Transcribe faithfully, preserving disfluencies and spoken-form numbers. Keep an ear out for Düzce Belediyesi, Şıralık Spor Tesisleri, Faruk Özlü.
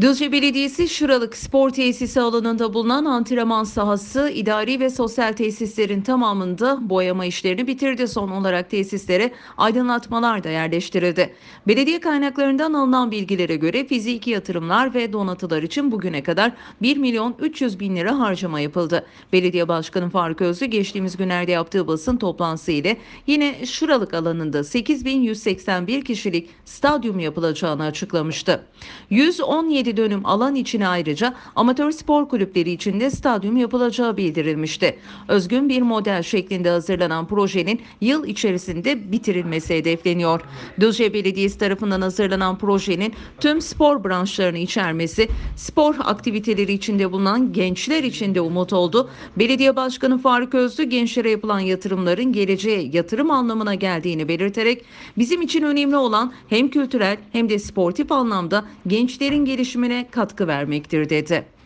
Düzce Belediyesi Şıralık Spor Tesisi alanında bulunan antrenman sahası, idari ve sosyal tesislerin tamamında boyama işlerini bitirdi. Son olarak tesislere aydınlatmalar da yerleştirildi. Belediye kaynaklarından alınan bilgilere göre fiziki yatırımlar ve donatılar için bugüne kadar bir milyon üç yüz bin lira harcama yapıldı. Belediye Başkanı Faruk Özlü geçtiğimiz günlerde yaptığı basın toplantısı ile yine Şıralık alanında sekiz bin yüz seksen bir kişilik stadyum yapılacağını açıklamıştı. yüz on yedi dönüm alan için ayrıca amatör spor kulüpleri için de stadyum yapılacağı bildirilmişti. Özgün bir model şeklinde hazırlanan projenin yıl içerisinde bitirilmesi hedefleniyor. Düzce Belediyesi tarafından hazırlanan projenin tüm spor branşlarını içermesi, spor aktiviteleri içinde bulunan gençler için de umut oldu. Belediye Başkanı Faruk Özlü gençlere yapılan yatırımların geleceğe yatırım anlamına geldiğini belirterek, bizim için önemli olan hem kültürel hem de sportif anlamda gençlerin gelişimine katkı vermektir dedi.